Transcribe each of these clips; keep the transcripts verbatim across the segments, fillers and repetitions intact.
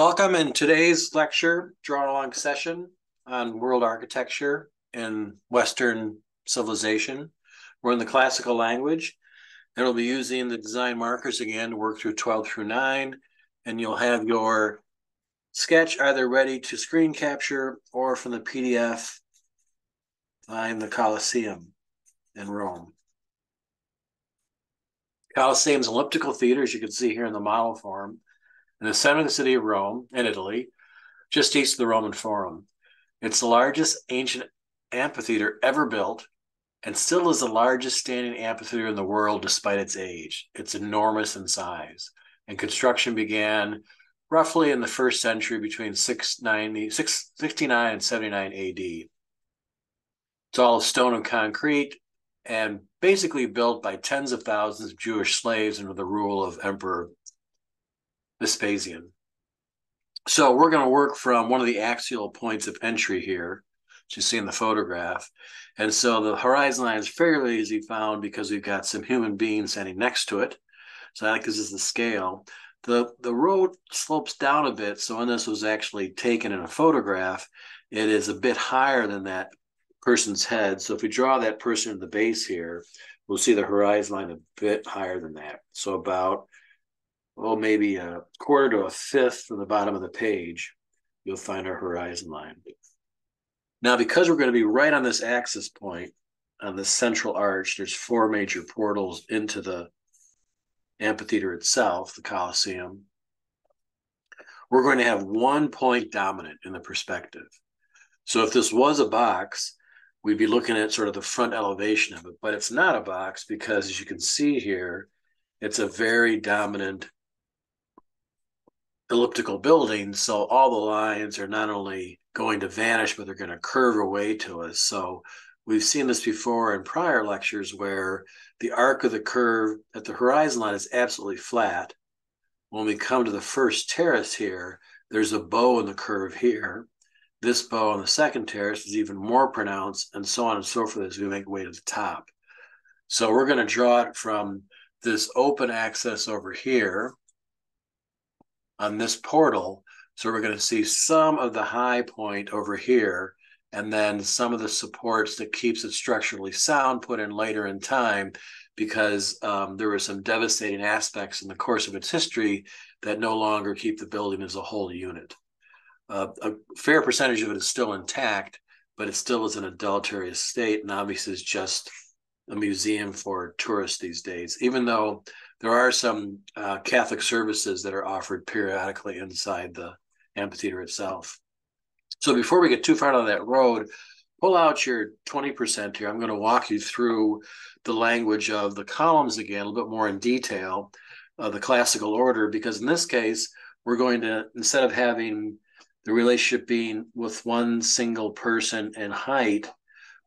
Welcome. In today's lecture, draw-along session on world architecture and Western civilization. We're in the classical language, and we'll be using the design markers again to work through twelve through nine, and you'll have your sketch either ready to screen capture or from the P D F, find the Colosseum in Rome. Colosseum's elliptical theater, as you can see here in the model form, in the center of the city of Rome in Italy, just east of the Roman Forum. It's the largest ancient amphitheater ever built and still is the largest standing amphitheater in the world despite its age. It's enormous in size. And construction began roughly in the first century between six ninety, six sixty-nine and seventy-nine A D. It's all of stone and concrete and basically built by tens of thousands of Jewish slaves under the rule of Emperor Vespasian. So we're going to work from one of the axial points of entry here, as you see in the photograph. And so the horizon line is fairly easy found because we've got some human beings standing next to it. So I think this is the scale. The, the road slopes down a bit. So when this was actually taken in a photograph, it is a bit higher than that person's head. So if we draw that person in the base here, we'll see the horizon line a bit higher than that. So about well, maybe a quarter to a fifth from the bottom of the page, you'll find our horizon line. Now, because we're going to be right on this axis point, on this central arch, there's four major portals into the amphitheater itself, the Colosseum. We're going to have one point dominant in the perspective. So if this was a box, we'd be looking at sort of the front elevation of it, but it's not a box because, as you can see here, it's a very dominant elliptical building, so all the lines are not only going to vanish, but they're going to curve away to us. So we've seen this before in prior lectures where the arc of the curve at the horizon line is absolutely flat. When we come to the first terrace here, there's a bow in the curve here. This bow on the second terrace is even more pronounced, and so on and so forth as we make way to the top. So we're going to draw it from this open access over here on this portal. So we're going to see some of the high point over here, and then some of the supports that keeps it structurally sound put in later in time, because um, there were some devastating aspects in the course of its history that no longer keep the building as a whole unit. Uh, a fair percentage of it is still intact, but it still is in a deleterious state, and obviously it's just a museum for tourists these days, even though there are some uh, Catholic services that are offered periodically inside the amphitheater itself. So before we get too far down that road, pull out your twenty percent here. I'm going to walk you through the language of the columns again, a little bit more in detail, uh, the classical order, because in this case, we're going to, instead of having the relationship being with one single person in height,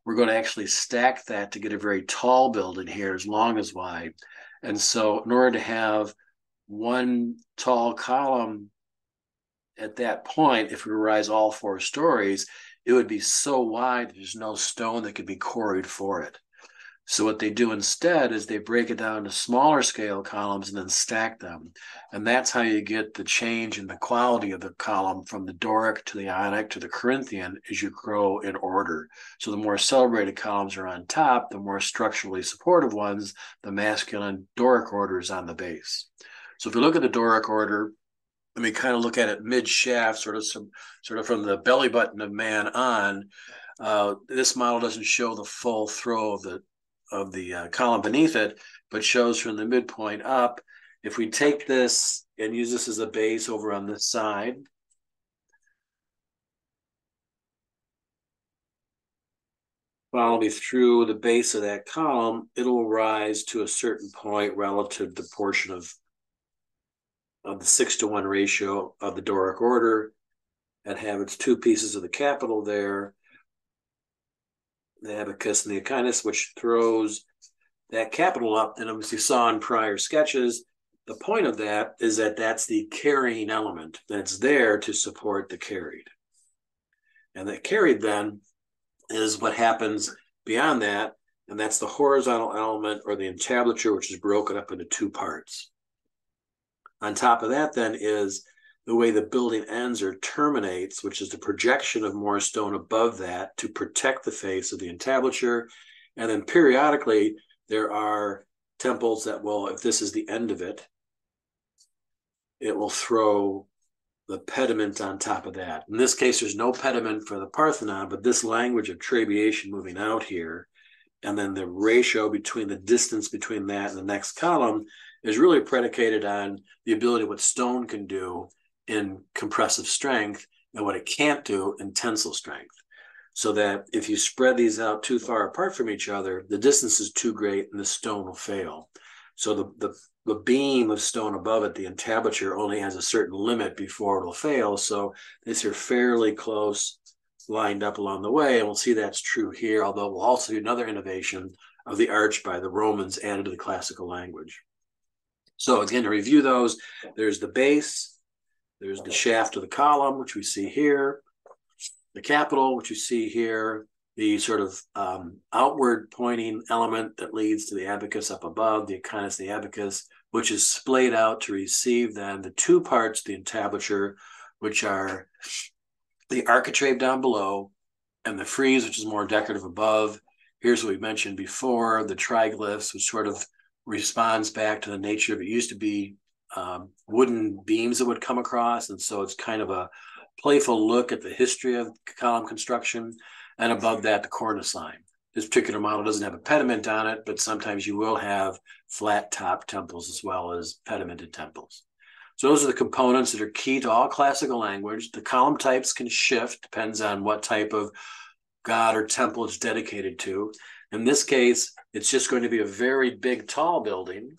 we're going to actually stack that to get a very tall building here, as long as wide. And so in order to have one tall column at that point, if we rise all four stories, it would be so wide there's no stone that could be quarried for it. So what they do instead is they break it down to smaller scale columns and then stack them. And that's how you get the change in the quality of the column from the Doric to the Ionic to the Corinthian as you grow in order. So the more celebrated columns are on top, the more structurally supportive ones, the masculine Doric order is on the base. So if you look at the Doric order, and we kind of look at it mid-shaft, sort of, some, sort of from the belly button of man on, uh, this model doesn't show the full throw of the of the uh, column beneath it, but shows from the midpoint up. If we take this and use this as a base over on this side, follow me through the base of that column, it'll rise to a certain point relative to the portion of, of the six to one ratio of the Doric order, and have its two pieces of the capital there, the abacus and the echinus, which throws that capital up. And as you saw in prior sketches, the point of that is that that's the carrying element that's there to support the carried. And that carried then is what happens beyond that, and that's the horizontal element or the entablature, which is broken up into two parts. On top of that then is the way the building ends or terminates, which is the projection of more stone above that to protect the face of the entablature. And then periodically, there are temples that will, if this is the end of it, it will throw the pediment on top of that. In this case, there's no pediment for the Parthenon, but this language of trabeation moving out here, and then the ratio between the distance between that and the next column is really predicated on the ability of what stone can do in compressive strength and what it can't do in tensile strength. So that if you spread these out too far apart from each other, the distance is too great and the stone will fail. So the, the, the beam of stone above it, the entablature, only has a certain limit before it'll fail. So these are fairly close, lined up along the way. And we'll see that's true here, although we'll also do another innovation of the arch by the Romans added to the classical language. So again, to review those, there's the base, there's the shaft of the column, which we see here, the capital, which you see here, the sort of um, outward pointing element that leads to the abacus up above, the aconus, the abacus, which is splayed out to receive then the two parts of the entablature, which are the architrave down below and the frieze, which is more decorative above. Here's what we mentioned before, the triglyphs, which sort of responds back to the nature of it used to be um, wooden beams that would come across. And so it's kind of a playful look at the history of column construction, and above that, the cornice line. This particular model doesn't have a pediment on it, but sometimes you will have flat top temples as well as pedimented temples. So those are the components that are key to all classical language. The column types can shift, depends on what type of god or temple it's dedicated to. In this case, it's just going to be a very big, tall building.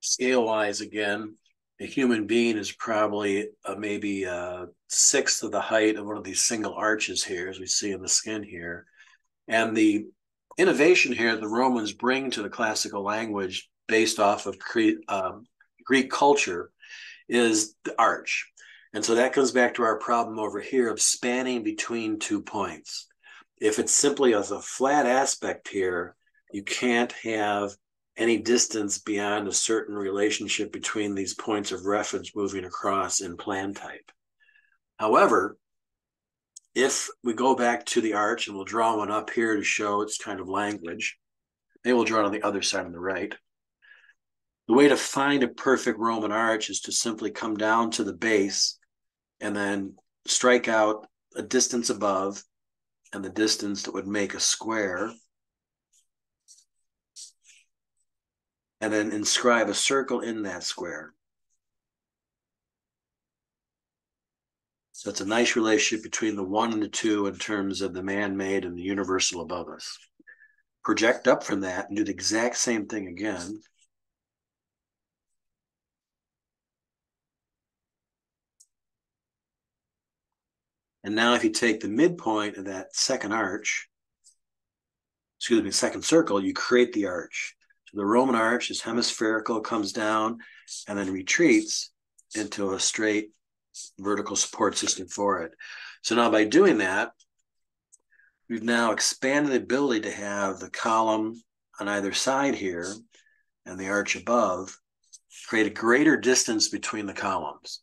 Scale-wise, again, a human being is probably uh, maybe a sixth of the height of one of these single arches here, as we see in the skin here. And the innovation here the Romans bring to the classical language based off of Crete, um, Greek culture is the arch. And so that comes back to our problem over here of spanning between two points. If it's simply as a flat aspect here, you can't have any distance beyond a certain relationship between these points of reference moving across in plan type. However, if we go back to the arch, and we'll draw one up here to show its kind of language, maybe we'll draw it on the other side on the right. The way to find a perfect Roman arch is to simply come down to the base and then strike out a distance above and the distance that would make a square, and then inscribe a circle in that square. So it's a nice relationship between the one and the two in terms of the man-made and the universal above us. Project up from that and do the exact same thing again. And now if you take the midpoint of that second arch, excuse me, second circle, you create the arch. The Roman arch is hemispherical, comes down, and then retreats into a straight vertical support system for it. So now by doing that, we've now expanded the ability to have the column on either side here and the arch above create a greater distance between the columns.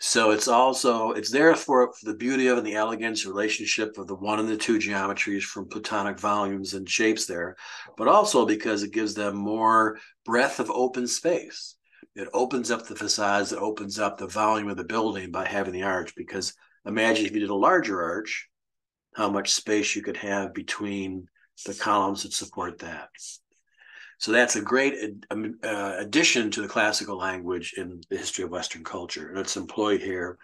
So it's also, it's there for the beauty of and the elegance relationship of the one and the two geometries from Platonic volumes and shapes there, but also because it gives them more breadth of open space. It opens up the facades, it opens up the volume of the building by having the arch, because imagine if you did a larger arch, how much space you could have between the columns that support that. So that's a great uh, addition to the classical language in the history of Western culture. And it's employed here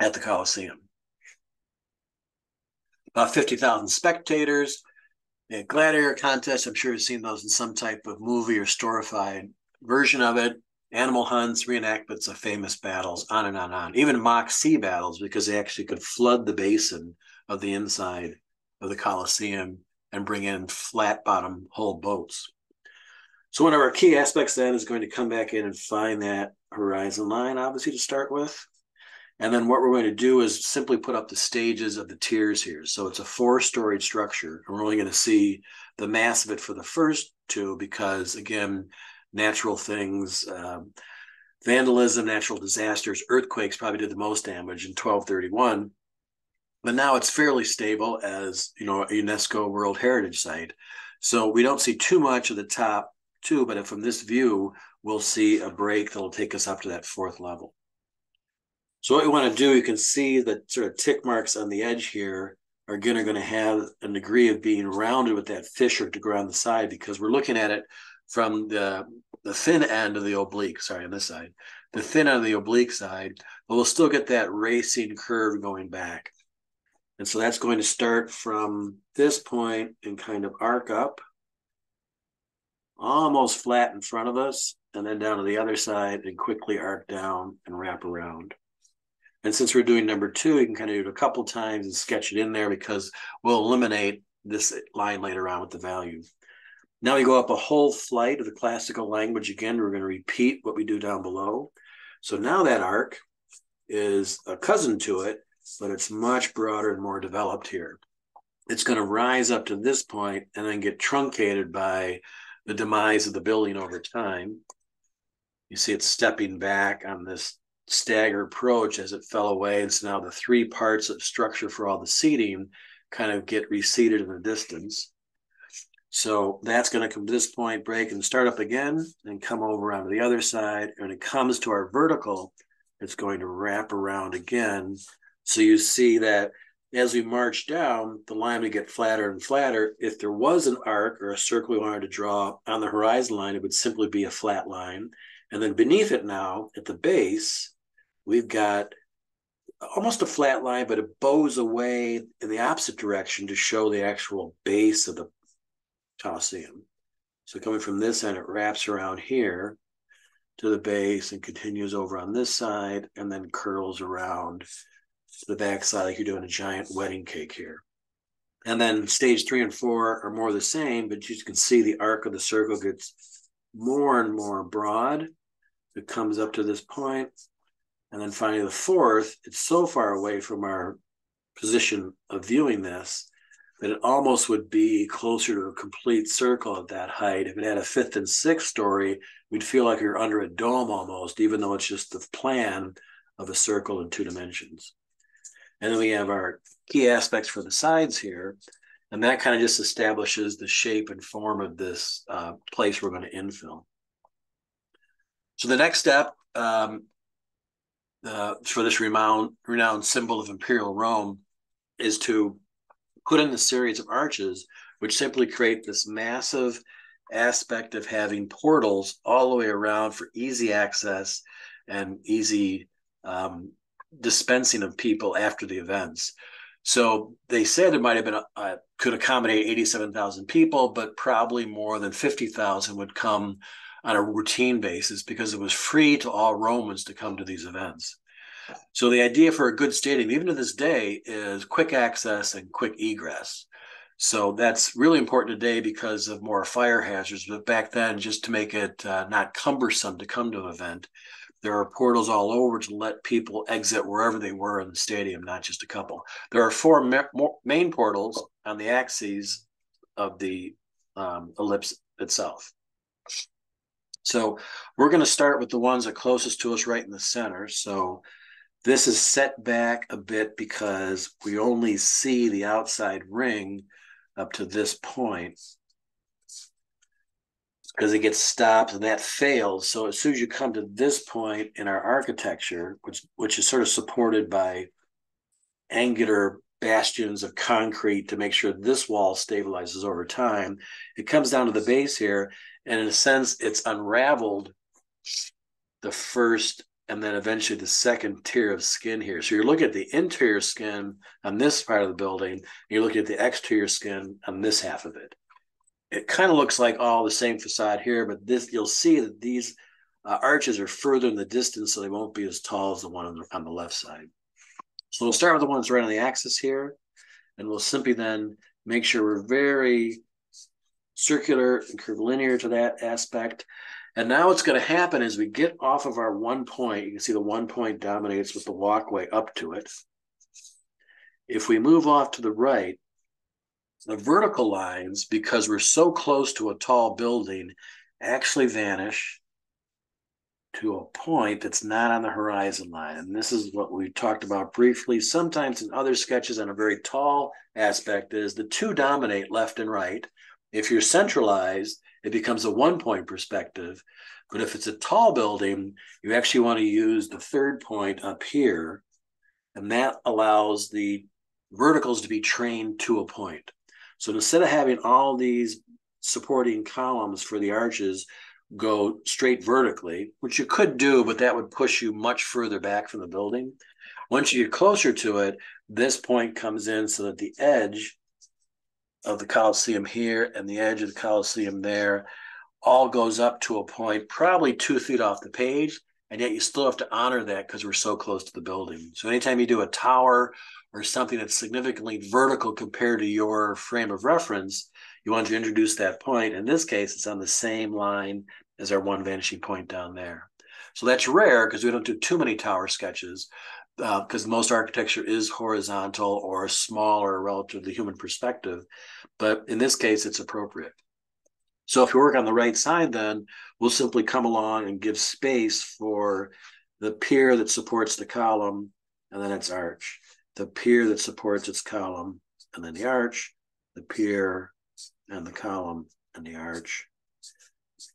at the Colosseum. About fifty thousand spectators, a gladiator contest. I'm sure you've seen those in some type of movie or storified version of it. Animal hunts, reenactments of famous battles, on and on and on. Even mock sea battles, because they actually could flood the basin of the inside of the Colosseum and bring in flat bottom hull boats. So one of our key aspects then is going to come back in and find that horizon line, obviously, to start with. And then what we're going to do is simply put up the stages of the tiers here. So it's a four-storied structure. And we're only going to see the mass of it for the first two because, again, natural things, um, Vandalism, natural disasters, earthquakes probably did the most damage in twelve thirty-one. But now it's fairly stable as, you know, a UNESCO World Heritage Site. So we don't see too much of the top two, but from this view, we'll see a break that'll take us up to that fourth level. So what we want to do, you can see the sort of tick marks on the edge here are going to, going to have a degree of being rounded with that fissure to go on the side, because we're looking at it from the, the thin end of the oblique, sorry, on this side, the thin end of the oblique side, but we'll still get that racing curve going back. And so that's going to start from this point and kind of arc up, almost flat in front of us, and then down to the other side and quickly arc down and wrap around. And since we're doing number two, you can kind of do it a couple times and sketch it in there, because we'll eliminate this line later on with the value. Now we go up a whole flight of the classical language. Again, we're going to repeat what we do down below. So now that arc is a cousin to it, but it's much broader and more developed here. It's going to rise up to this point and then get truncated by the demise of the building over time. You see it's stepping back on this stagger approach as it fell away. And so now the three parts of structure for all the seating kind of get reseated in the distance. So that's going to come to this point, break and start up again, and come over onto the other side. And when it comes to our vertical, it's going to wrap around again. So you see that as we march down, the line would get flatter and flatter. If there was an arc or a circle we wanted to draw on the horizon line, it would simply be a flat line. And then beneath it now, at the base, we've got almost a flat line, but it bows away in the opposite direction to show the actual base of the Colosseum. So coming from this end, it wraps around here to the base and continues over on this side and then curls around to the back side like you're doing a giant wedding cake here. And then stage three and four are more the same, but you can see the arc of the circle gets more and more broad. It comes up to this point. And then finally the fourth, it's so far away from our position of viewing this that it almost would be closer to a complete circle at that height. If it had a fifth and sixth story, we'd feel like you're under a dome almost, even though it's just the plan of a circle in two dimensions. And then we have our key aspects for the sides here, and that kind of just establishes the shape and form of this uh, place we're going to infill. So the next step um, uh, for this renowned, renowned symbol of Imperial Rome is to put in the series of arches, which simply create this massive aspect of having portals all the way around for easy access and easy um, dispensing of people after the events. So they said it might have been a, uh, could accommodate eighty-seven thousand people, but probably more than fifty thousand would come on a routine basis because it was free to all Romans to come to these events. So the idea for a good stadium, even to this day, is quick access and quick egress. So that's really important today because of more fire hazards. But back then, just to make it uh, not cumbersome to come to an event, there are portals all over to let people exit wherever they were in the stadium, not just a couple. There are four ma main portals on the axes of the um, ellipse itself. So we're going to start with the ones that are closest to us right in the center. So this is set back a bit because we only see the outside ring up to this point because it gets stopped and that fails. So as soon as you come to this point in our architecture, which, which is sort of supported by angular bastions of concrete to make sure this wall stabilizes over time, it comes down to the base here. And in a sense, it's unraveled the first and then eventually the second tier of skin here. So you're looking at the interior skin on this part of the building, and you're looking at the exterior skin on this half of it. It kind of looks like all the same facade here, but this you'll see that these uh, arches are further in the distance, so they won't be as tall as the one on the, on the left side. So we'll start with the one that's right on the axis here, and we'll simply then make sure we're very circular and curvilinear to that aspect. And now what's going to happen is we get off of our one point. You can see the one point dominates with the walkway up to it. If we move off to the right, the vertical lines, because we're so close to a tall building, actually vanish. to a point that's not on the horizon line. And this is what we talked about briefly. Sometimes in other sketches on a very tall aspect is the two dominate left and right. If you're centralized, it becomes a one-point perspective. But if it's a tall building, you actually want to use the third point up here. And that allows the verticals to be trained to a point. So instead of having all these supporting columns for the arches go straight vertically, which you could do, but that would push you much further back from the building. Once you get closer to it, this point comes in so that the edge of the Colosseum here and the edge of the Colosseum there all goes up to a point probably two feet off the page, and yet you still have to honor that because we're so close to the building. So anytime you do a tower or something that's significantly vertical compared to your frame of reference, you want to introduce that point. In this case, it's on the same line as our one vanishing point down there. So that's rare because we don't do too many tower sketches because uh, most architecture is horizontal or smaller relative to the human perspective. But in this case, it's appropriate. So if you work on the right side, then we'll simply come along and give space for the pier that supports the column and then its arch, the pier that supports its column and then the arch, the pier and the column and the arch.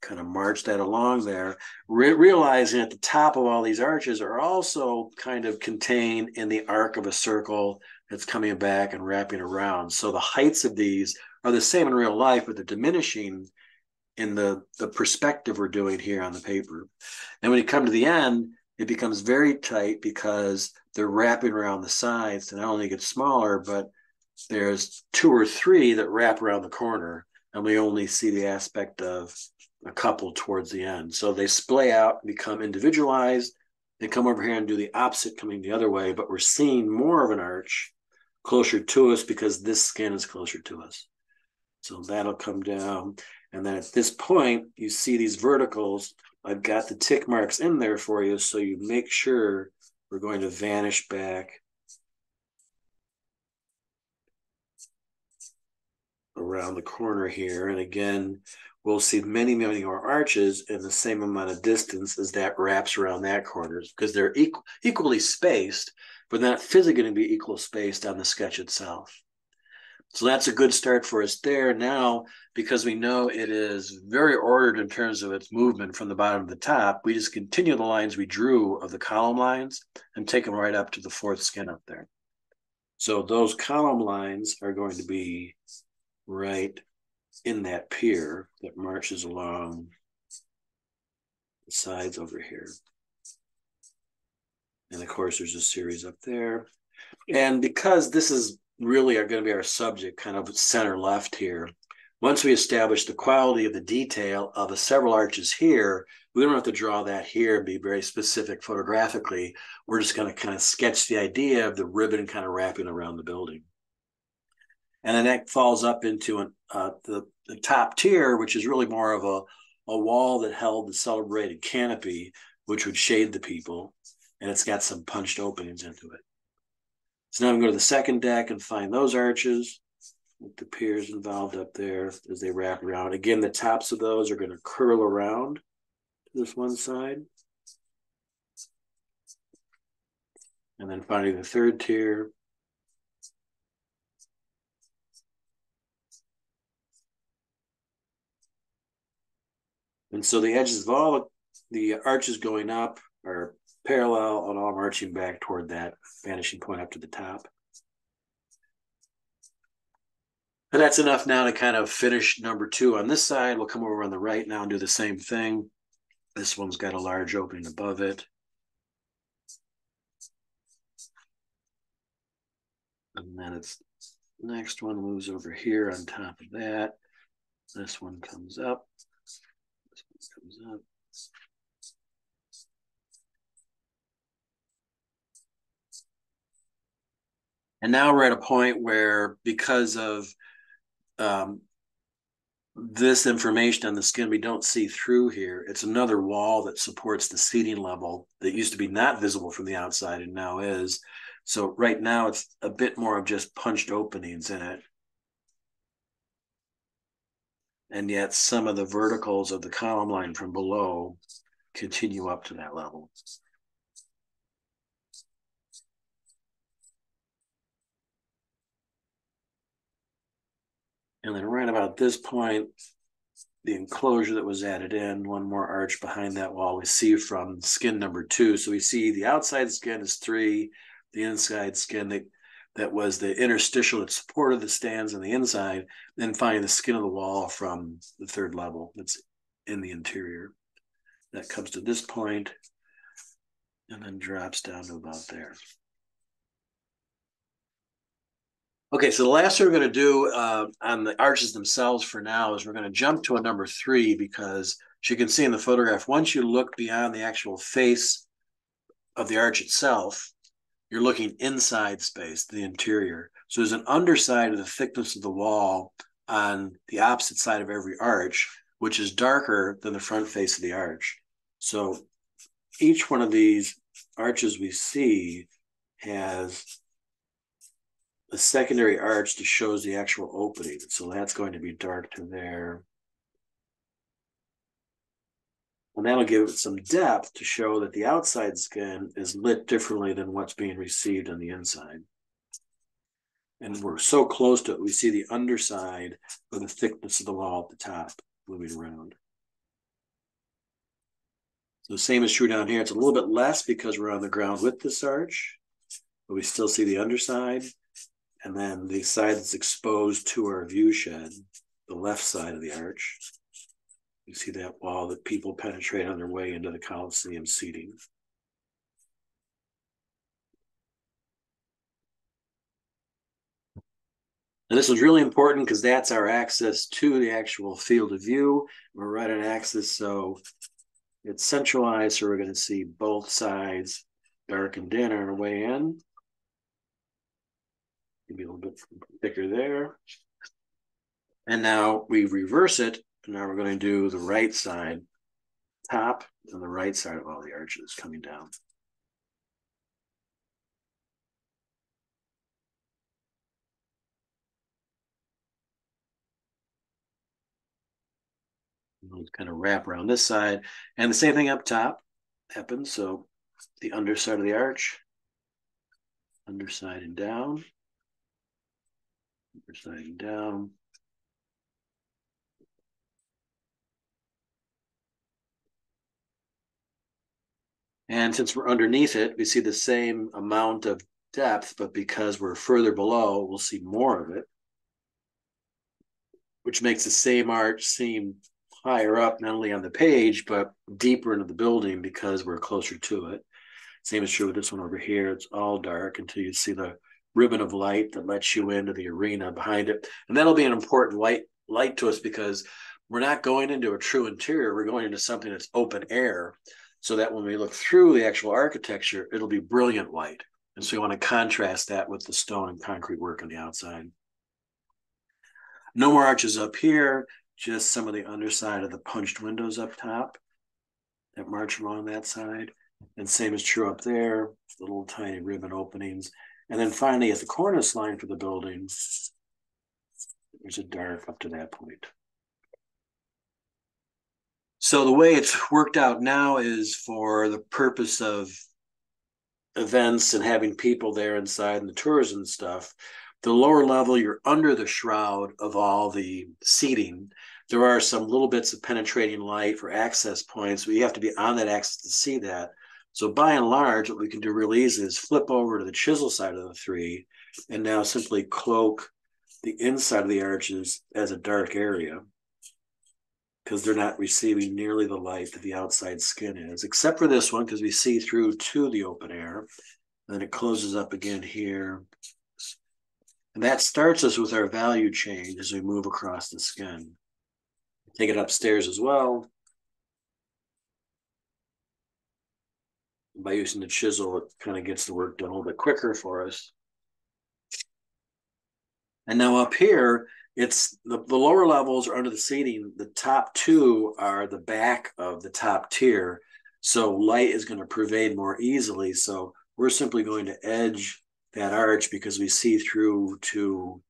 Kind of march that along there, re realizing at the top of all these arches are also kind of contained in the arc of a circle that's coming back and wrapping around. So the heights of these are the same in real life, but they're diminishing in the, the perspective we're doing here on the paper. And when you come to the end, it becomes very tight because they're wrapping around the sides to not only get smaller, but there's two or three that wrap around the corner, and we only see the aspect of a couple towards the end. So they splay out and become individualized. They come over here and do the opposite coming the other way, but we're seeing more of an arch closer to us because this skin is closer to us. So that'll come down. And then at this point, you see these verticals. I've got the tick marks in there for you, so you make sure we're going to vanish back around the corner here. And again, we'll see many, many more arches in the same amount of distance as that wraps around that corner because they're equal, equally spaced, but not physically going to be equal spaced on the sketch itself. So that's a good start for us there. Now, because we know it is very ordered in terms of its movement from the bottom to the top, we just continue the lines we drew of the column lines and take them right up to the fourth skin up there. So those column lines are going to be right in that pier that marches along the sides over here. And of course, there's a series up there. And because this is really are going to be our subject, kind of center left here, once we establish the quality of the detail of the several arches here, we don't have to draw that here and be very specific photographically. We're just going to kind of sketch the idea of the ribbon kind of wrapping around the building. And then that falls up into an, uh, the, the top tier, which is really more of a, a wall that held the celebrated canopy, which would shade the people. And it's got some punched openings into it. So now I'm going to go to the second deck and find those arches with the piers involved up there as they wrap around. Again, the tops of those are going to curl around to this one side. And then finding the third tier. And so the edges of all the arches going up are parallel and all marching back toward that vanishing point up to the top. And that's enough now to kind of finish number two on this side. We'll come over on the right now and do the same thing. This one's got a large opening above it. And then it's next one moves over here on top of that. This one comes up. Comes up. And now we're at a point where, because of um, this information on the skin, we don't see through here. It's another wall that supports the seating level that used to be not visible from the outside and now is. So right now it's a bit more of just punched openings in it. And yet some of the verticals of the column line from below continue up to that level. And then right about this point, the enclosure that was added in, one more arch behind that wall we see from skin number two. So we see the outside skin is three, the inside skin that, that was the interstitial that supported the stands on the inside, then find the skin of the wall from the third level that's in the interior. That comes to this point and then drops down to about there. Okay, so the last thing we're going to do uh, on the arches themselves for now is we're going to jump to a number three, because as you can see in the photograph, once you look beyond the actual face of the arch itself, you're looking inside space, the interior. So there's an underside of the thickness of the wall on the opposite side of every arch, which is darker than the front face of the arch. So each one of these arches we see has the secondary arch that shows the actual opening. So that's going to be dark to there. And that'll give it some depth to show that the outside skin is lit differently than what's being received on the inside. And we're so close to it, we see the underside of the thickness of the wall at the top moving around. So the same is true down here. It's a little bit less because we're on the ground with this arch, but we still see the underside. And then the side that's exposed to our view shed, the left side of the arch, you see that wall that people penetrate on their way into the Colosseum seating. And this is really important because that's our access to the actual field of view. We're right on axis, so it's centralized, so we're going to see both sides darkened in on our way in. Maybe a little bit thicker there. And now we reverse it. And now we're going to do the right side top and the right side of all the arches coming down. And we'll kind of wrap around this side. And the same thing up top happens. So the underside of the arch, underside and down. Sliding down. And since we're underneath it, we see the same amount of depth, but because we're further below, we'll see more of it, which makes the same arch seem higher up, not only on the page, but deeper into the building because we're closer to it. Same is true with this one over here. It's all dark until you see the ribbon of light that lets you into the arena behind it. And that'll be an important light, light to us because we're not going into a true interior. We're going into something that's open air so that when we look through the actual architecture, it'll be brilliant light. And so you want to contrast that with the stone and concrete work on the outside. No more arches up here, just some of the underside of the punched windows up top that march along that side. And same is true up there, the little tiny ribbon openings. And then finally, at the cornice line for the building, there's a dark up to that point. So the way it's worked out now is for the purpose of events and having people there inside and the tourism stuff. The lower level, you're under the shroud of all the seating. There are some little bits of penetrating light for access points, but you have to be on that axis to see that. So by and large, what we can do really easily is flip over to the chisel side of the three and now simply cloak the inside of the arches as a dark area because they're not receiving nearly the light that the outside skin is, except for this one because we see through to the open air. And then it closes up again here. And that starts us with our value change as we move across the skin. Take it upstairs as well. By using the chisel, it kind of gets the work done a little bit quicker for us. And now up here, it's the, the lower levels are under the seating. The top two are the back of the top tier. So light is going to pervade more easily. So we're simply going to edge that arch because we see through to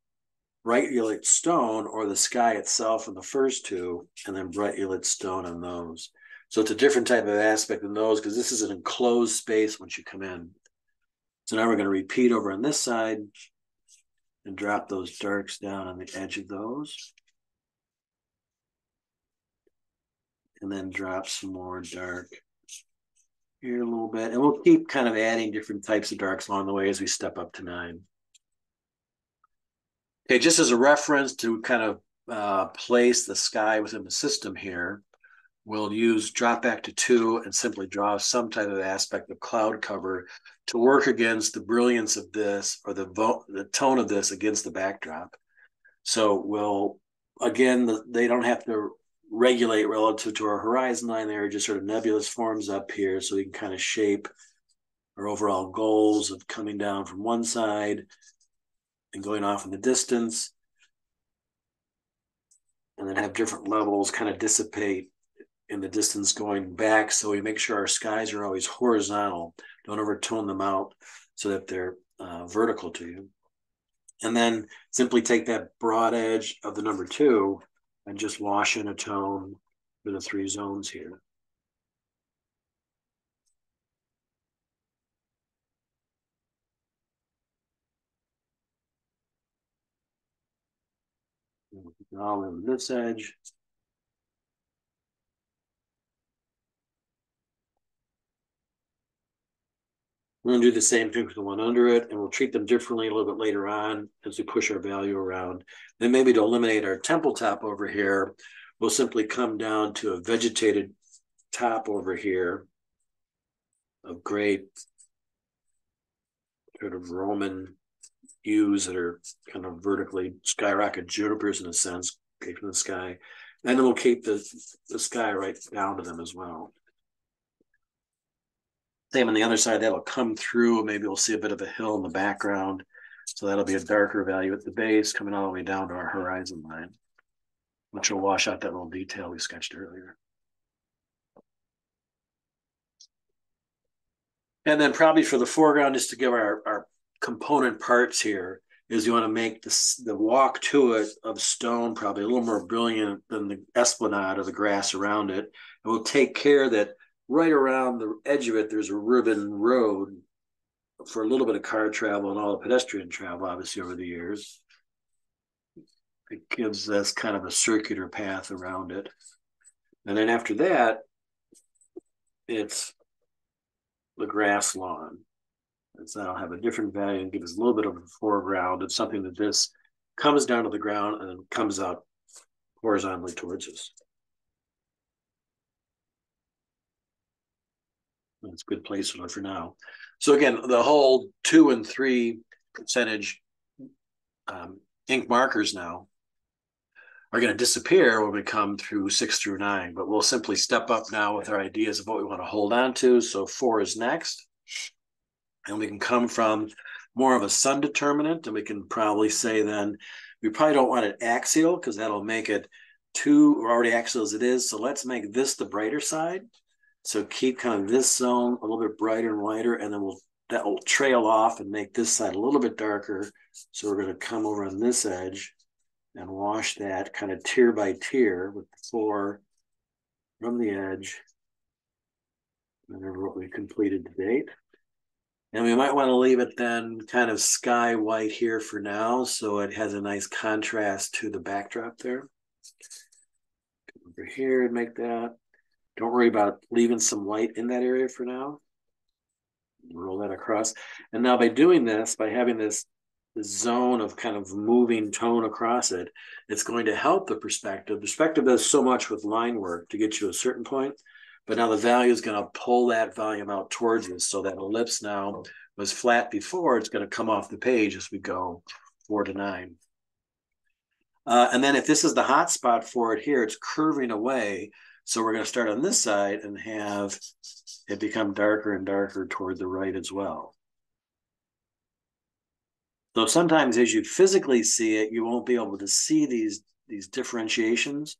bright lit stone or the sky itself in the first two, and then bright lit stone on those. So it's a different type of aspect than those, because this is an enclosed space once you come in. So now we're going to repeat over on this side and drop those darks down on the edge of those. And then drop some more dark here a little bit. And we'll keep kind of adding different types of darks along the way as we step up to nine. Okay, just as a reference to kind of uh, place the sky within the system here, we'll use drop back to two and simply draw some type of aspect of cloud cover to work against the brilliance of this, or the, the tone of this against the backdrop. So we'll, again, the, they don't have to regulate relative to our horizon line. There are just sort of nebulous forms up here, so we can kind of shape our overall goals of coming down from one side and going off in the distance, and then have different levels kind of dissipate in the distance going back, so we make sure our skies are always horizontal. Don't overtone them out so that they're uh, vertical to you. And then simply take that broad edge of the number two and just wash in a tone for the three zones here. All over this edge. We're going to do the same thing with the one under it, and we'll treat them differently a little bit later on as we push our value around. Then maybe to eliminate our temple top over here, we'll simply come down to a vegetated top over here of great sort of Roman hues that are kind of vertically skyrocket junipers in a sense, came from the sky. And then we'll keep the, the sky right down to them as well. Same on the other side, that'll come through. Maybe we'll see a bit of a hill in the background. So that'll be a darker value at the base coming all the way down to our horizon line, which will wash out that little detail we sketched earlier. And then probably for the foreground, just to give our, our component parts here, is you want to make this, the walk to it of stone probably a little more brilliant than the esplanade or the grass around it. And we'll take care that right around the edge of it, there's a ribbon road for a little bit of car travel and all the pedestrian travel, obviously, over the years. It gives us kind of a circular path around it. And then after that, it's the grass lawn. And so that'll have a different value and give us a little bit of a foreground of something that this comes down to the ground and then comes out horizontally towards us. It's a good place for now. So again, the whole two and three percentage um, ink markers now are going to disappear when we come through six through nine, but we'll simply step up now with our ideas of what we want to hold on to. So four is next, and we can come from more of a sun determinant, and we can probably say then, we probably don't want it axial because that'll make it too, we're already axial as it is, so let's make this the brighter side. So keep kind of this zone a little bit brighter and lighter, and then we'll, that will trail off and make this side a little bit darker. So we're going to come over on this edge and wash that kind of tier by tier with the floor from the edge. Remember what we completed to date. And we might want to leave it then kind of sky white here for now, so it has a nice contrast to the backdrop there. Come over here and make that. Don't worry about leaving some light in that area for now. Roll that across. And now by doing this, by having this, this zone of kind of moving tone across it, it's going to help the perspective. Perspective does so much with line work to get you a certain point, but now the value is going to pull that volume out towards us. So that ellipse now was flat before, it's going to come off the page as we go four to nine. Uh, and then if this is the hot spot for it here, it's curving away. So we're going to start on this side and have it become darker and darker toward the right as well. Though sometimes as you physically see it, you won't be able to see these, these differentiations,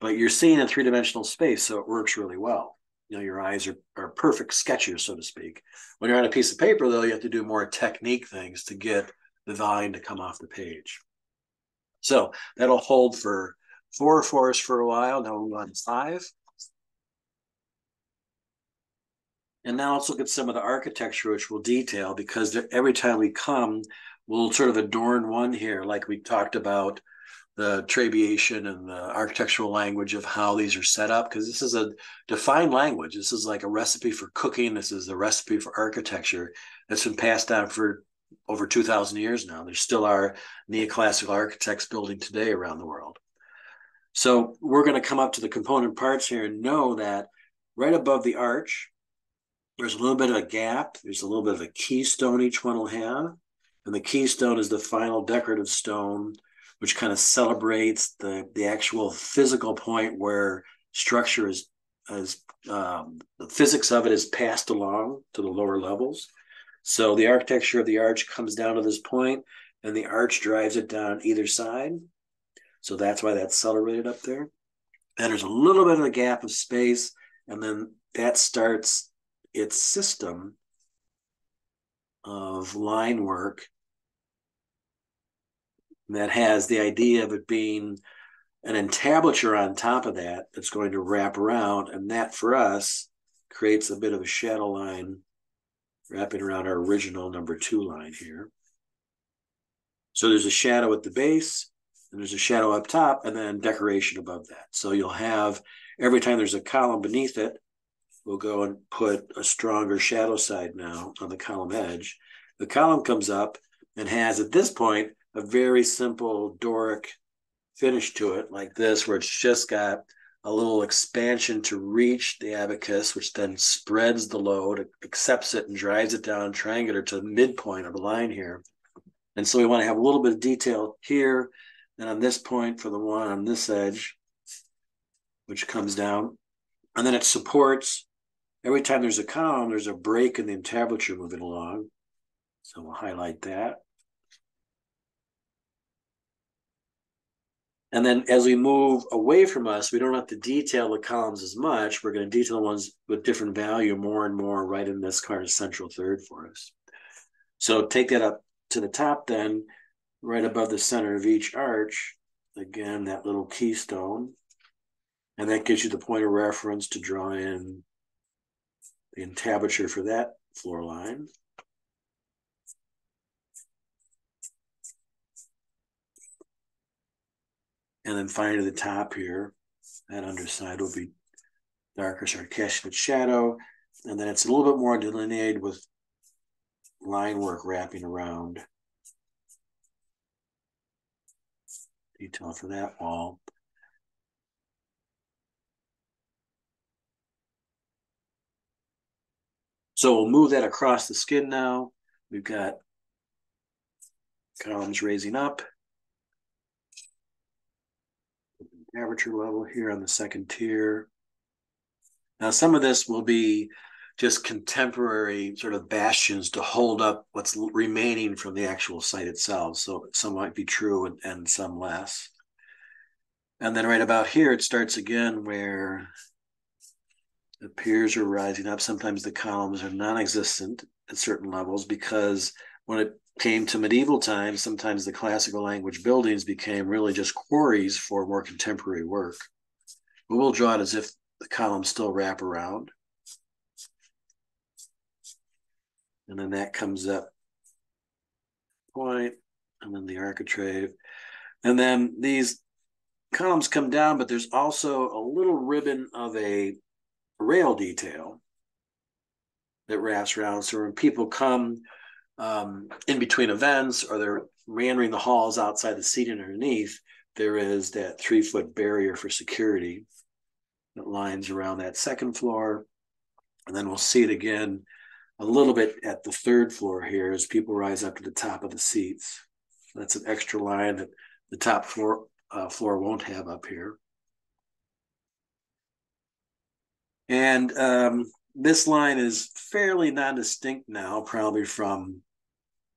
but you're seeing a three-dimensional space, so it works really well. You know, your eyes are, are perfect sketchers, so to speak. When you're on a piece of paper, though, you have to do more technique things to get the volume to come off the page. So that'll hold for four for us for a while. Now we'll go on five. And now let's look at some of the architecture, which we'll detail, because every time we come, we'll sort of adorn one here, like we talked about the trabiation and the architectural language of how these are set up, because this is a defined language. This is like a recipe for cooking. This is the recipe for architecture that's been passed down for over two thousand years now. There still are neoclassical architects building today around the world. So we're going to come up to the component parts here and know that right above the arch, there's a little bit of a gap. There's a little bit of a keystone each one will have. And the keystone is the final decorative stone, which kind of celebrates the, the actual physical point where structure is, is um, the physics of it is passed along to the lower levels. So the architecture of the arch comes down to this point, and the arch drives it down either side. So that's why that's celebrated up there. And there's a little bit of a gap of space, and then that starts its system of line work that has the idea of it being an entablature on top of that that's going to wrap around, and that for us creates a bit of a shadow line wrapping around our original number two line here. So there's a shadow at the base, and there's a shadow up top, and then decoration above that. So you'll have, every time there's a column beneath it, we'll go and put a stronger shadow side now on the column edge. The column comes up and has, at this point, a very simple Doric finish to it, like this, where it's just got a little expansion to reach the abacus, which then spreads the load, accepts it, and drives it down triangular to the midpoint of the line here. And so we want to have a little bit of detail here. And on this point for the one on this edge, which comes down, and then it supports. Every time there's a column, there's a break in the entablature moving along. So we'll highlight that. And then as we move away from us, we don't have to detail the columns as much. We're going to detail the ones with different value more and more right in this kind of central third for us. So take that up to the top then, right above the center of each arch. Again, that little keystone. And that gives you the point of reference to draw in the entablature for that floor line. And then finally, the top here, that underside will be darker Circassian with shadow. And then it's a little bit more delineated with line work wrapping around. Detail for that wall. So we'll move that across the skin now. We've got columns raising up. Aperture level here on the second tier. Now, some of this will be just contemporary sort of bastions to hold up what's remaining from the actual site itself. So some might be true and, and some less. And then right about here, it starts again where the piers are rising up. Sometimes the columns are non-existent at certain levels, because when it came to medieval times, sometimes the classical language buildings became really just quarries for more contemporary work. But we'll draw it as if the columns still wrap around. And then that comes up point, and then the architrave. And then these columns come down, but there's also a little ribbon of a rail detail that wraps around. So when people come Um, in between events, or they're meandering the halls outside the seating underneath, there is that three foot barrier for security that lines around that second floor. And then we'll see it again a little bit at the third floor here as people rise up to the top of the seats. That's an extra line that the top floor, uh, floor won't have up here. And um, this line is fairly non-distinct now, probably from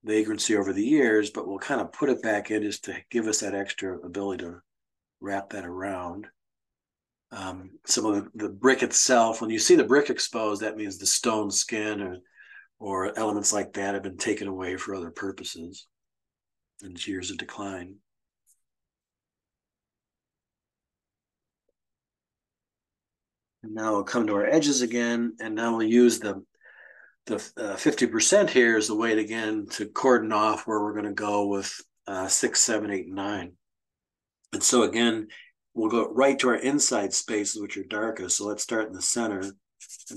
vagrancy over the years, but we'll kind of put it back in just to give us that extra ability to wrap that around. Um, some of the, the brick itself, when you see the brick exposed, that means the stone skin or, or elements like that have been taken away for other purposes in years of decline. And now we'll come to our edges again, and now we'll use the the uh, fifty percent here is the weight again to cordon off where we're going to go with uh, six, seven, eight, and nine. And so again, we'll go right to our inside spaces, which are darkest. So let's start in the center and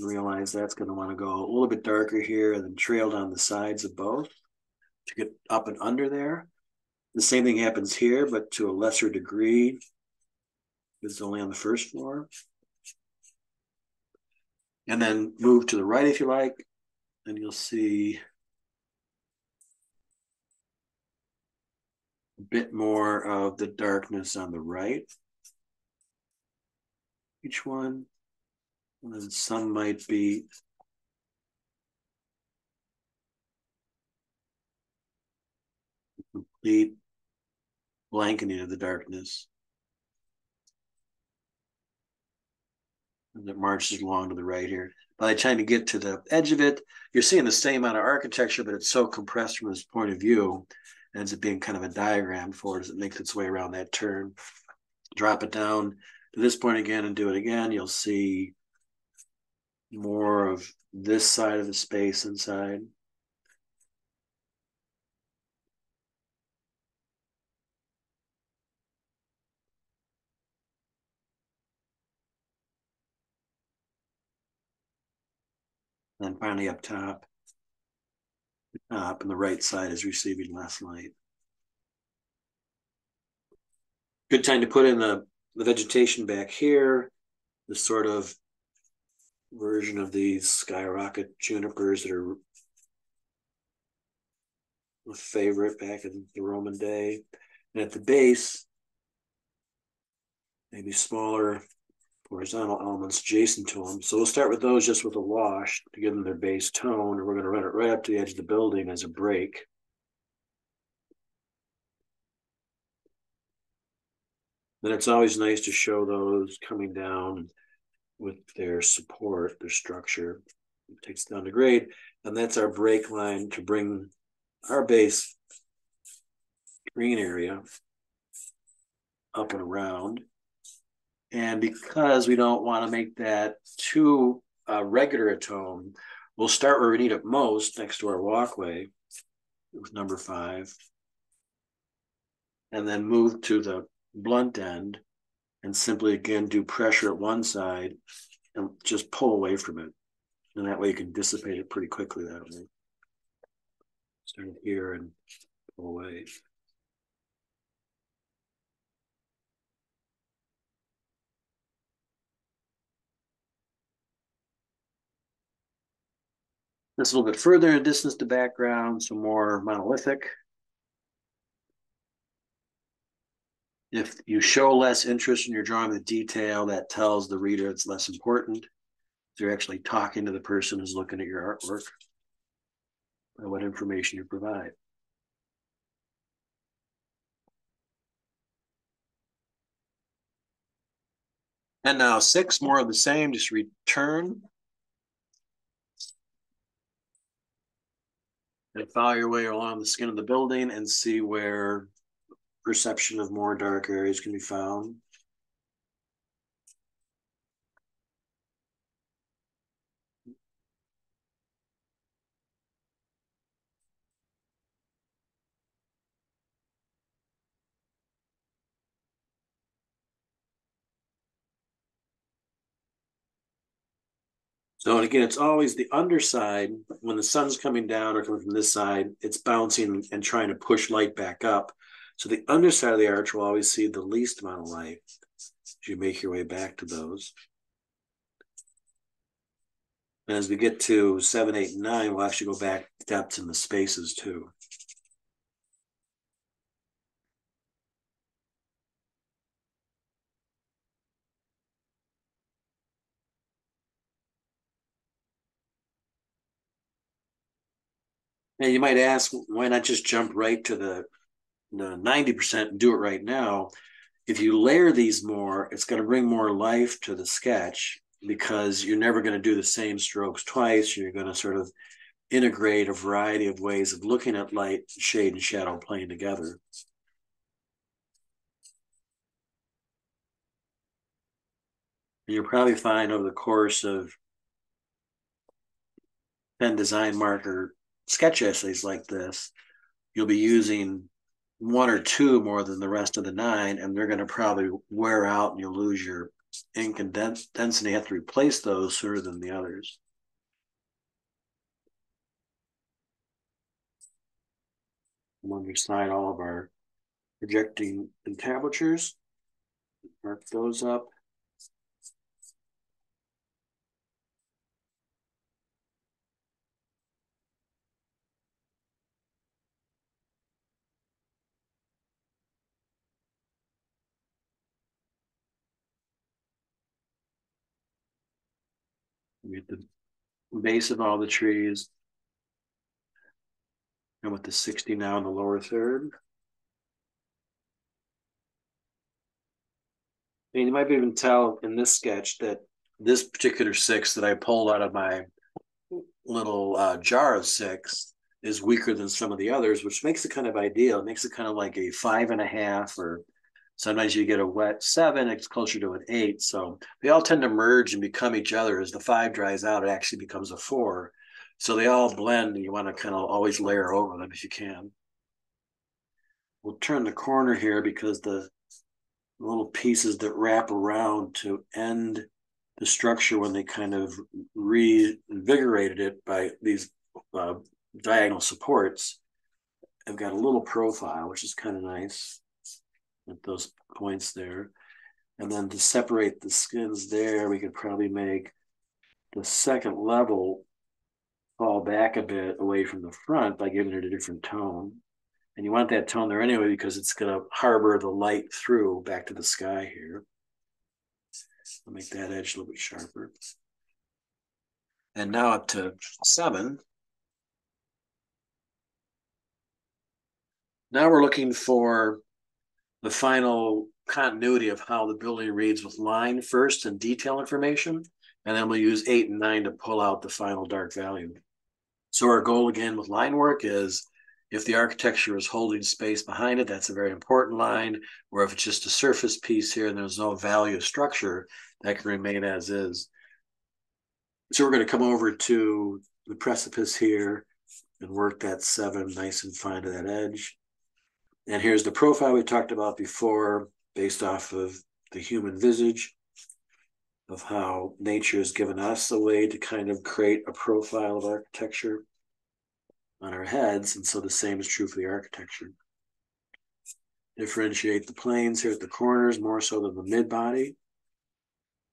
realize that's going to want to go a little bit darker here and then trail down the sides of both to get up and under there. The same thing happens here, but to a lesser degree. It's only on the first floor. And then move to the right if you like, and you'll see a bit more of the darkness on the right. Each one, and then some might be a complete blanketing of the darkness that marches along to the right here. By the time you get to the edge of it, you're seeing the same amount of architecture, but it's so compressed from this point of view, it ends up being kind of a diagram for it as it makes its way around that turn. Drop it down to this point again and do it again. You'll see more of this side of the space inside. And then finally up top, up and the right side is receiving less light. Good time to put in the, the vegetation back here, this sort of version of these skyrocket junipers that are a favorite back in the Roman day. And at the base, maybe smaller horizontal elements adjacent to them. So we'll start with those just with a wash to give them their base tone, and we're going to run it right up to the edge of the building as a break. Then it's always nice to show those coming down with their support, their structure. It takes down to grade, and that's our break line to bring our base green area up and around. And because we don't want to make that too uh, regular a tone, we'll start where we need it most, next to our walkway, with number five, and then move to the blunt end and simply, again, do pressure at one side and just pull away from it. And that way you can dissipate it pretty quickly that way. Start here and pull away. That's a little bit further in distance to background, so more monolithic. If you show less interest in your drawing the detail, that tells the reader it's less important. So you're actually talking to the person who's looking at your artwork by what information you provide. And now six, more of the same, just return. And follow your way along the skin of the building and see where perception of more dark areas can be found. So, and again, it's always the underside. When the sun's coming down or coming from this side, it's bouncing and trying to push light back up. So the underside of the arch will always see the least amount of light as you make your way back to those. And as we get to seven, eight, and nine, we'll actually go back depths in the spaces too. And you might ask, why not just jump right to the ninety percent and do it right now? If you layer these more, it's going to bring more life to the sketch because you're never going to do the same strokes twice. You're going to sort of integrate a variety of ways of looking at light, shade, and shadow playing together. And you'll probably find over the course of pen design marker sketch essays like this, you'll be using one or two more than the rest of the nine, and they're going to probably wear out and you'll lose your ink and density. You have to replace those sooner than the others. I'm on your side, all of our projecting entablatures. Mark those up. We get the base of all the trees. And with the sixty now in the lower third. And you might even tell in this sketch that this particular six that I pulled out of my little uh, jar of six is weaker than some of the others, which makes it kind of ideal. It makes it kind of like a five and a half, or sometimes you get a wet seven, it's closer to an eight. So they all tend to merge and become each other. As the five dries out, it actually becomes a four. So they all blend, and you want to kind of always layer over them if you can. We'll turn the corner here because the little pieces that wrap around to end the structure when they kind of reinvigorated it by these uh, diagonal supports, I've got a little profile, which is kind of nice with those points there. And then to separate the skins there, we could probably make the second level fall back a bit away from the front by giving it a different tone. And you want that tone there anyway because it's going to harbor the light through back to the sky here. I'll make that edge a little bit sharper. And now up to seven. Now we're looking for the final continuity of how the building reads with line first and detail information. And then we'll use eight and nine to pull out the final dark value. So our goal again with line work is if the architecture is holding space behind it, that's a very important line, or if it's just a surface piece here and there's no value of structure, that can remain as is. So we're going to come over to the precipice here and work that seven nice and fine to that edge. And here's the profile we talked about before based off of the human visage, of how nature has given us a way to kind of create a profile of architecture on our heads. And so the same is true for the architecture. Differentiate the planes here at the corners more so than the mid body.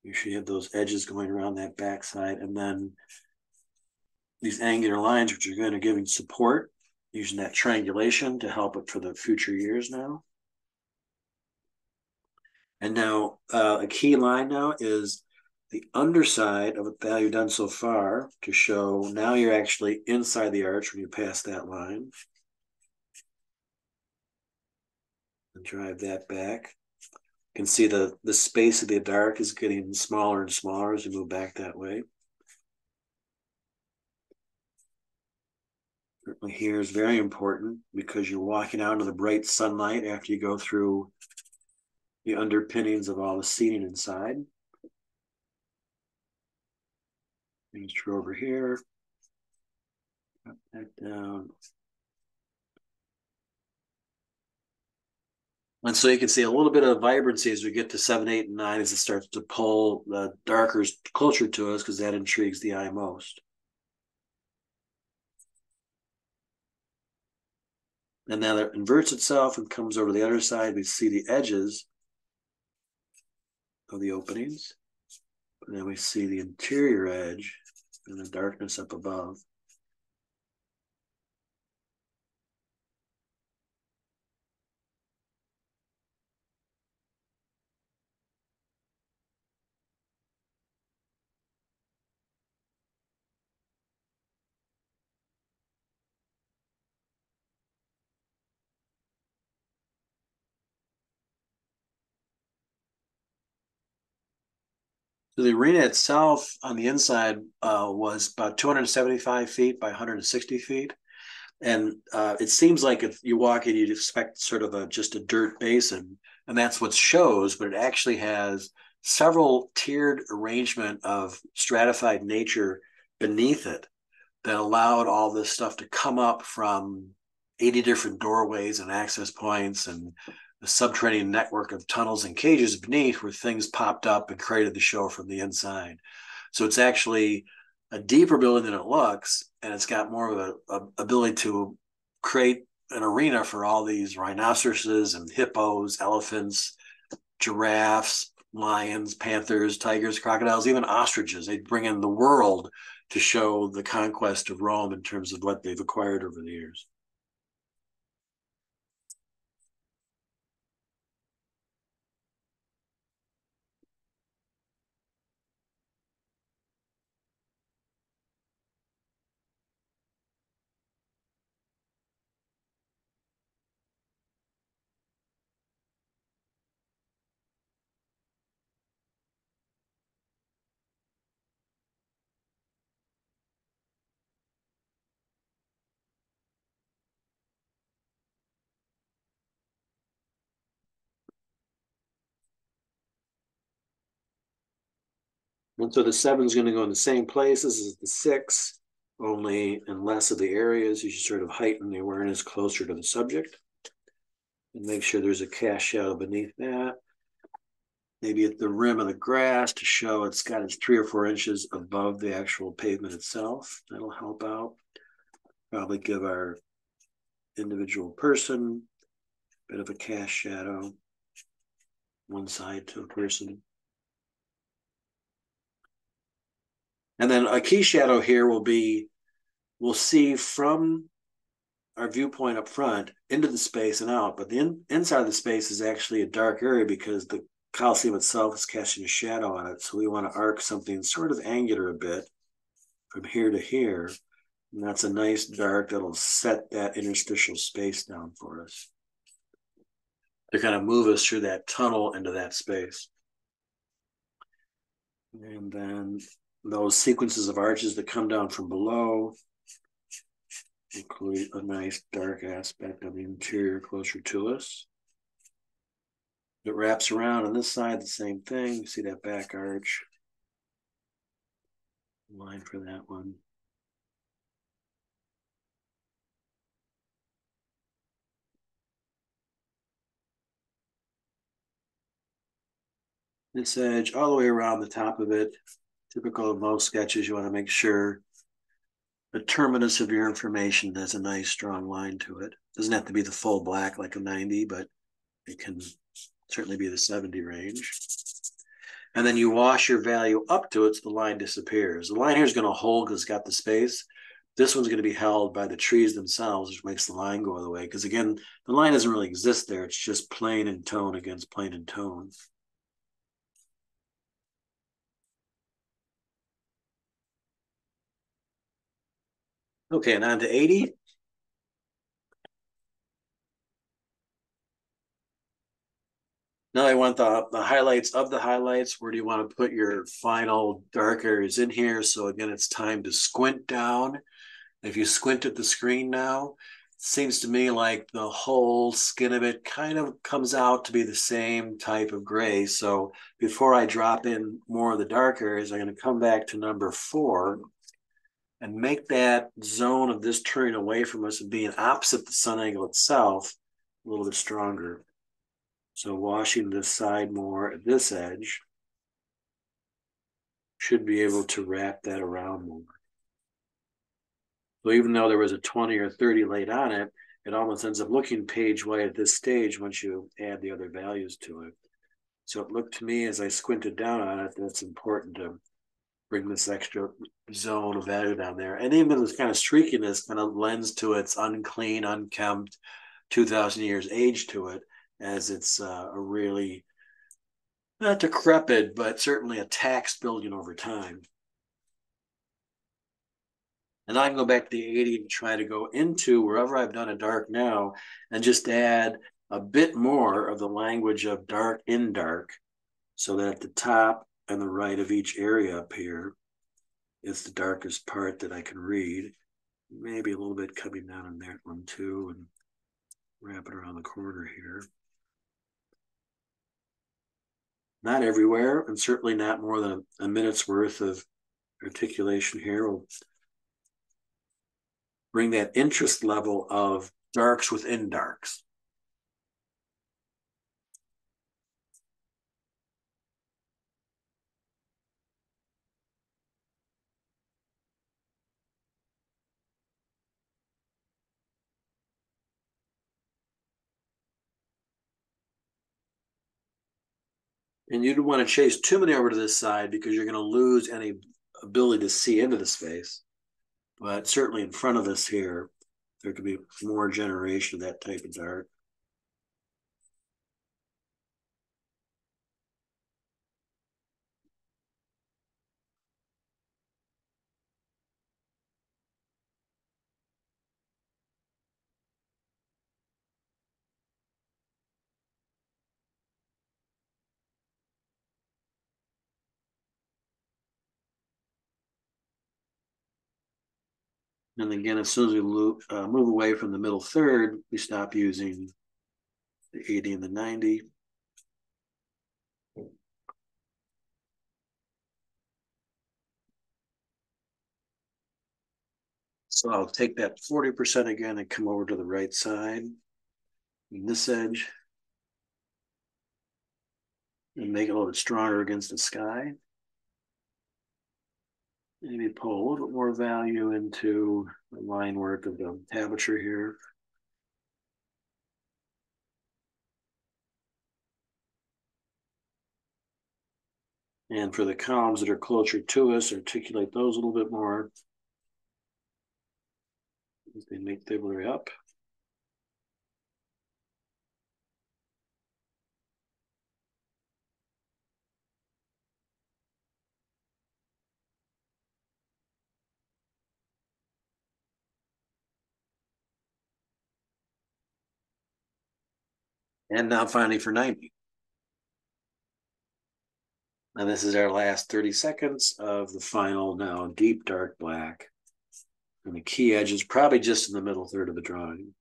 You should have those edges going around that backside. And then these angular lines, which are going to give support, using that triangulation to help it for the future years now. And now uh, a key line now is the underside of what you've done so far to show now you're actually inside the arch when you pass that line. And drive that back. You can see the, the space of the dark is getting smaller and smaller as we move back that way. Certainly here is very important because you're walking out into the bright sunlight after you go through the underpinnings of all the seating inside. Things true over here. Drop that down. And so you can see a little bit of vibrancy as we get to seven, eight, and nine as it starts to pull the darkers closer to us because that intrigues the eye most. And now that it inverts itself and comes over to the other side, we see the edges of the openings. And then we see the interior edge and the darkness up above. So the arena itself on the inside uh, was about two hundred seventy-five feet by one hundred sixty feet. And uh, it seems like if you walk in, you'd expect sort of a just a dirt basin. And that's what shows, but it actually has several tiered arrangement of stratified nature beneath it that allowed all this stuff to come up from eighty different doorways and access points and a subterranean network of tunnels and cages beneath where things popped up and created the show from the inside. So it's actually a deeper building than it looks, and it's got more of a, a ability to create an arena for all these rhinoceroses and hippos, elephants, giraffes, lions, panthers, tigers, crocodiles, even ostriches. They bring in the world to show the conquest of Rome in terms of what they've acquired over the years. And so the seven is going to go in the same place. This is the six, only in less of the areas. You should sort of heighten the awareness closer to the subject and make sure there's a cast shadow beneath that. Maybe at the rim of the grass to show it's got its three or four inches above the actual pavement itself. That'll help out. Probably give our individual person a bit of a cast shadow, one side to a person. And then a key shadow here will be, we'll see from our viewpoint up front into the space and out, but the in, inside of the space is actually a dark area because the Colosseum itself is casting a shadow on it. So we want to arc something sort of angular a bit from here to here. And that's a nice dark that'll set that interstitial space down for us to kind of move us through that tunnel into that space. And then those sequences of arches that come down from below include a nice dark aspect of the interior closer to us. It wraps around on this side, the same thing. You see that back arch line for that one. This edge all the way around the top of it. Typical of most sketches, you want to make sure the terminus of your information has a nice strong line to it. Doesn't have to be the full black like a ninety, but it can certainly be the seventy range. And then you wash your value up to it so the line disappears. The line here is going to hold because it's got the space. This one's going to be held by the trees themselves, which makes the line go all the way. Because again, the line doesn't really exist there. It's just plane and tone against plane and tone. Okay, and on to eighty. Now I want the, the highlights of the highlights. Where do you want to put your final dark areas in here? So again, it's time to squint down. If you squint at the screen now, it seems to me like the whole skin of it kind of comes out to be the same type of gray. So before I drop in more of the dark areas, I'm going to come back to number four and make that zone of this turning away from us and being opposite the sun angle itself a little bit stronger. So washing this side more at this edge should be able to wrap that around more. So even though there was a twenty or thirty late on it, it almost ends up looking page white at this stage once you add the other values to it. So it looked to me as I squinted down on it that it's important to bring this extra zone of value down there. And even this kind of streakiness kind of lends to its unclean, unkempt, two thousand years age to it, as it's uh, a really, not decrepit, but certainly a taxed building over time. And I can go back to the eighty and try to go into wherever I've done a dark now and just add a bit more of the language of dark in dark, so that at the top and the right of each area up here is the darkest part that I can read. Maybe a little bit coming down in that one too, and wrap it around the corner here. Not everywhere, and certainly not more than a minute's worth of articulation here. We'll bring that interest level of darks within darks. And you don't want to chase too many over to this side because you're going to lose any ability to see into the space. But certainly in front of us here, there could be more generation of that type of dark. And again, as soon as we loop, uh, move away from the middle third, we stop using the eighty and the ninety. So I'll take that forty percent again and come over to the right side and this edge and make it a little bit stronger against the sky. Maybe pull a little bit more value into the line work of the tablature here. And for the columns that are closer to us, articulate those a little bit more as they make their way up. And now finally for ninety. And this is our last thirty seconds of the final now deep dark black. And the key edge is probably just in the middle third of the drawing.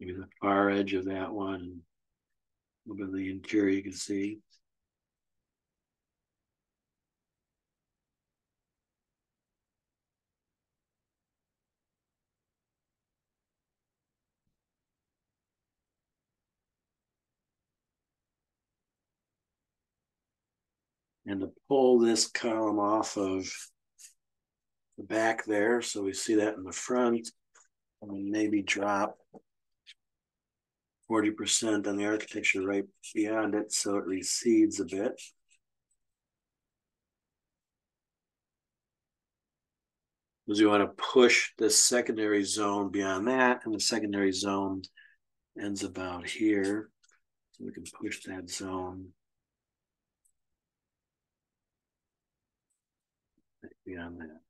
Maybe the far edge of that one. A little bit of the interior you can see. And to pull this column off of the back there, so we see that in the front, and then maybe drop forty percent on the architecture right beyond it, so it recedes a bit. Because you want to push this secondary zone beyond that, and the secondary zone ends about here, so we can push that zone beyond that.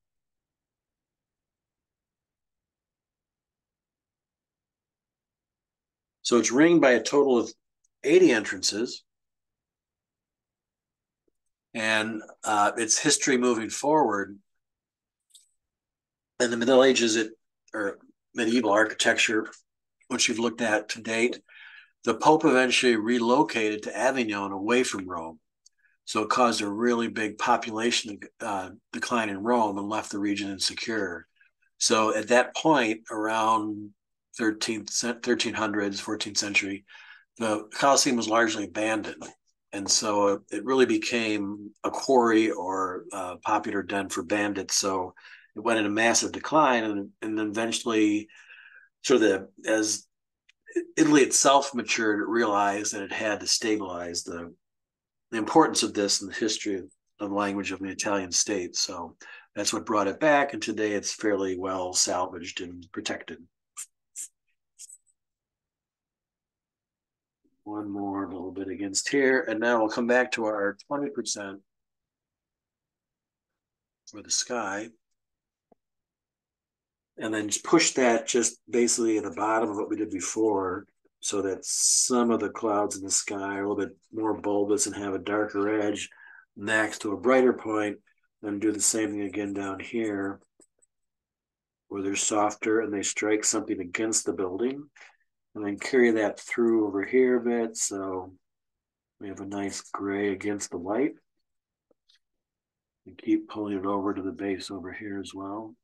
So it's ringed by a total of eighty entrances. And uh, it's history moving forward. In the Middle Ages, it, or medieval architecture, which you've looked at to date, the Pope eventually relocated to Avignon away from Rome. So it caused a really big population uh, decline in Rome and left the region insecure. So at that point, around thirteenth, thirteen hundreds, fourteenth century, the Colosseum was largely abandoned. And so it really became a quarry or a popular den for bandits. So it went in a massive decline, and, and then eventually, sort of the, as Italy itself matured, it realized that it had to stabilize the the importance of this in the history of the language of the Italian state. So that's what brought it back. And today it's fairly well salvaged and protected. One more little bit against here. And now we'll come back to our twenty percent for the sky. And then just push that just basically in the bottom of what we did before, so that some of the clouds in the sky are a little bit more bulbous and have a darker edge next to a brighter point, and do the same thing again down here where they're softer and they strike something against the building. And then carry that through over here a bit, so we have a nice gray against the white. And keep pulling it over to the base over here as well.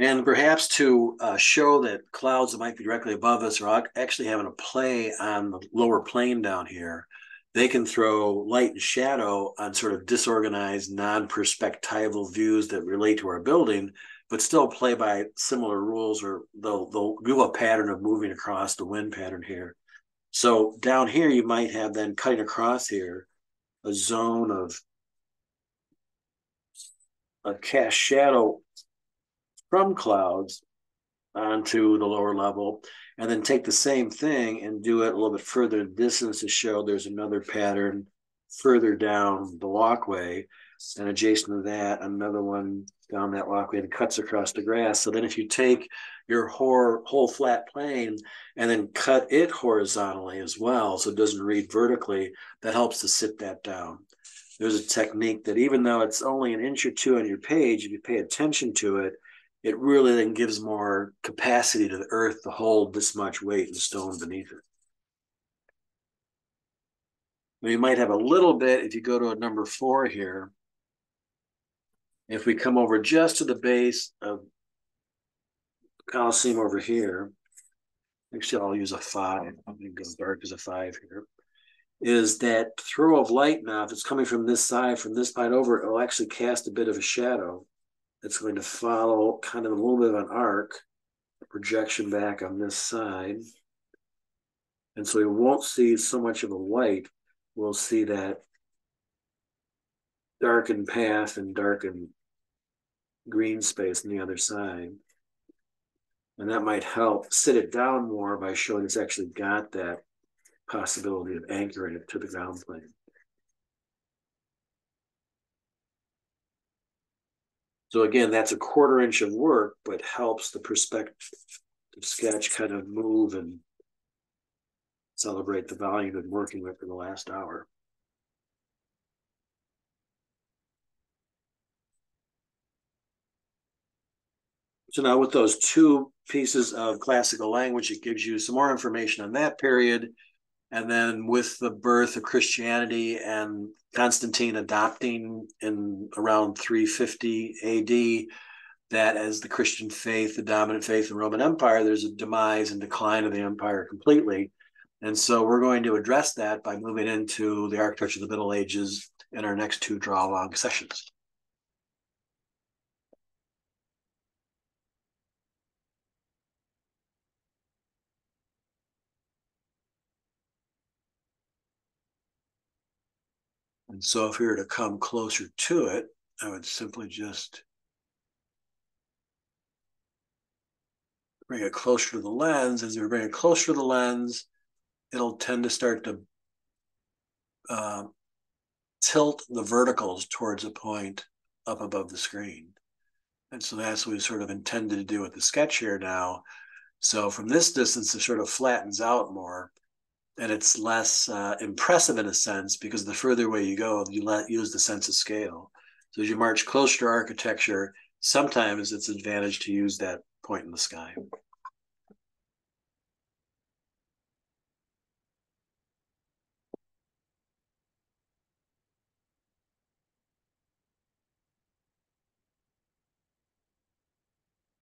And perhaps to uh, show that clouds that might be directly above us are actually having a play on the lower plane down here, they can throw light and shadow on sort of disorganized, non-perspectival views that relate to our building, but still play by similar rules, or they'll, they'll do a pattern of moving across the wind pattern here. So down here, you might have then cutting across here, a zone of a cast shadow from clouds onto the lower level, and then take the same thing and do it a little bit further distance to show there's another pattern further down the walkway, and adjacent to that, another one down that walkway that cuts across the grass. So then if you take your whole, whole flat plane and then cut it horizontally as well, so it doesn't read vertically, that helps to sit that down. There's a technique that even though it's only an inch or two on your page, if you pay attention to it, it really then gives more capacity to the earth to hold this much weight and stone beneath it. We might have a little bit, if you go to a number four here, if we come over just to the base of Colosseum over here, actually I'll use a five, I'm gonna go dark as a five here, is that throw of light now, if it's coming from this side, from this side over, it'll actually cast a bit of a shadow. It's going to follow kind of a little bit of an arc, a projection back on this side. And so we won't see so much of a light. We'll see that darkened path and darkened green space on the other side. And that might help sit it down more by showing it's actually got that possibility of anchoring it to the ground plane. So again, that's a quarter inch of work, but helps the perspective sketch kind of move and celebrate the value you've been working with for the last hour. So now with those two pieces of classical language, it gives you some more information on that period. And then with the birth of Christianity and Constantine adopting in around three fifty A D, that as the Christian faith, the dominant faith in the Roman Empire, there's a demise and decline of the empire completely. And so we're going to address that by moving into the architecture of the Middle Ages in our next two draw-along sessions. And so if we were to come closer to it, I would simply just bring it closer to the lens. As we bring it closer to the lens, it'll tend to start to uh, tilt the verticals towards a point up above the screen. And so that's what we sort of intended to do with the sketch here now. So from this distance, it sort of flattens out more. And it's less uh, impressive in a sense, because the further away you go, you let, use the sense of scale. So as you march closer to architecture, sometimes it's an advantage to use that point in the sky.